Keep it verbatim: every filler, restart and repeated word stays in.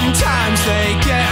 sometimes they get